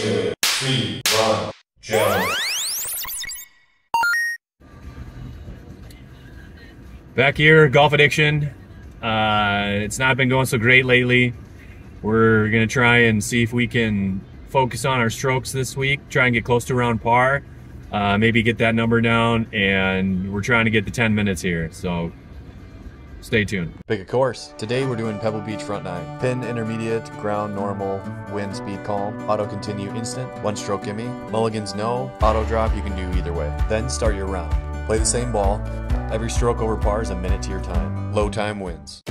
2, 3, 1, jump. Back here, golf addiction. It's not been going so great lately. We're gonna try and see if we can focus on our strokes this week, try and get close to around par, maybe get that number down, and we're trying to get the 10 minutes here, so stay tuned. Pick a course. Today we're doing Pebble Beach front nine. Pin intermediate, ground normal, wind speed calm, auto continue instant, one stroke gimme, mulligans no, auto drop you can do either way. Then start your round. Play the same ball. Every stroke over par is a minute to your time. Low time wins.